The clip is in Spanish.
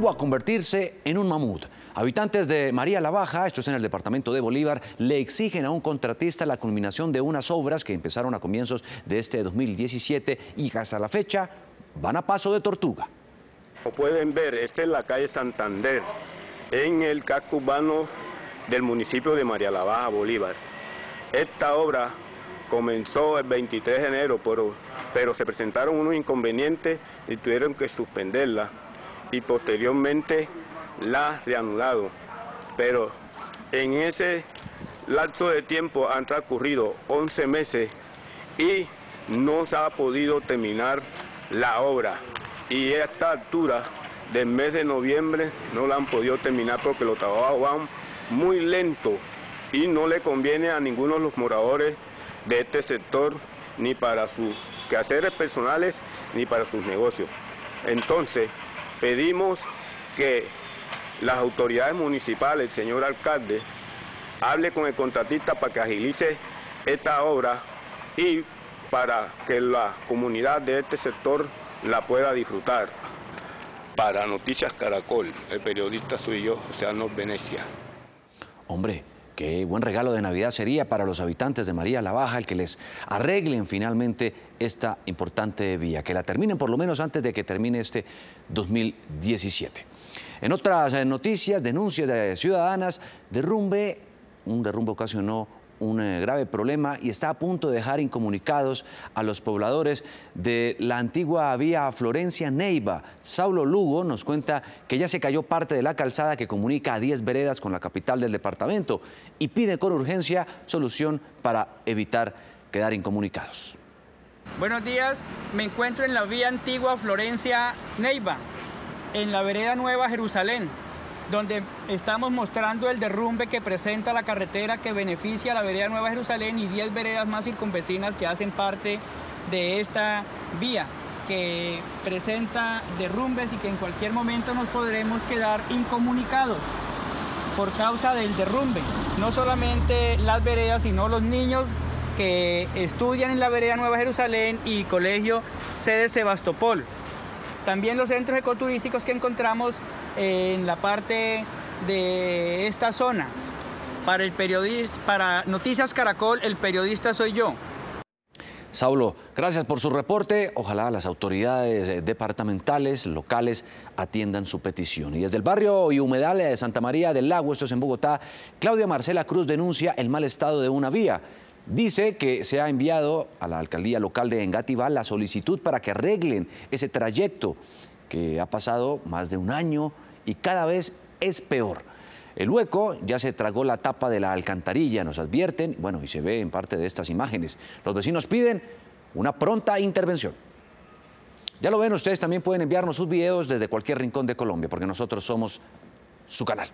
rumbo a convertirse en un mamut. Habitantes de María la Baja, esto es en el departamento de Bolívar, le exigen a un contratista la culminación de unas obras que empezaron a comienzos de este 2017 y hasta la fecha van a paso de tortuga. Como pueden ver, esta es la calle Santander, en el casco urbano del municipio de María la Baja, Bolívar. Esta obra comenzó el 23 de enero, pero se presentaron unos inconvenientes y tuvieron que suspenderla y posteriormente la reanudaron. Pero en ese lapso de tiempo han transcurrido 11 meses y no se ha podido terminar la obra. Y a esta altura del mes de noviembre no la han podido terminar porque los trabajos van muy lentos y no le conviene a ninguno de los moradores de este sector, ni para sus quehaceres personales, ni para sus negocios. Entonces, pedimos que las autoridades municipales, el señor alcalde, hable con el contratista para que agilice esta obra y para que la comunidad de este sector la pueda disfrutar. Para Noticias Caracol, el periodista soy yo, Osano Venecia. Hombre, qué buen regalo de Navidad sería para los habitantes de María la Baja el que les arreglen finalmente esta importante vía, que la terminen por lo menos antes de que termine este 2017. En otras noticias, denuncias de ciudadanas, un derrumbe ocasionó un grave problema y está a punto de dejar incomunicados a los pobladores de la antigua vía Florencia-Neiva. Saulo Lugo nos cuenta que ya se cayó parte de la calzada que comunica a 10 veredas con la capital del departamento y pide con urgencia solución para evitar quedar incomunicados. Buenos días, me encuentro en la vía antigua Florencia-Neiva, en la vereda Nueva Jerusalén, donde estamos mostrando el derrumbe que presenta la carretera que beneficia a la vereda Nueva Jerusalén y 10 veredas más circunvecinas que hacen parte de esta vía, que presenta derrumbes y que en cualquier momento nos podremos quedar incomunicados por causa del derrumbe. No solamente las veredas, sino los niños que estudian en la vereda Nueva Jerusalén y Colegio C. de Sebastopol. También los centros ecoturísticos que encontramos en la parte de esta zona. Para Noticias Caracol, el periodista soy yo. Saulo, gracias por su reporte. Ojalá las autoridades departamentales, locales, atiendan su petición. Y desde el barrio y humedal de Santa María del Lago, esto es en Bogotá, Claudia Marcela Cruz denuncia el mal estado de una vía. Dice que se ha enviado a la alcaldía local de Engativá la solicitud para que arreglen ese trayecto, que ha pasado más de un año y cada vez es peor. El hueco ya se tragó la tapa de la alcantarilla, nos advierten, bueno, y se ve en parte de estas imágenes. Los vecinos piden una pronta intervención. Ya lo ven, ustedes también pueden enviarnos sus videos desde cualquier rincón de Colombia, porque nosotros somos su canal.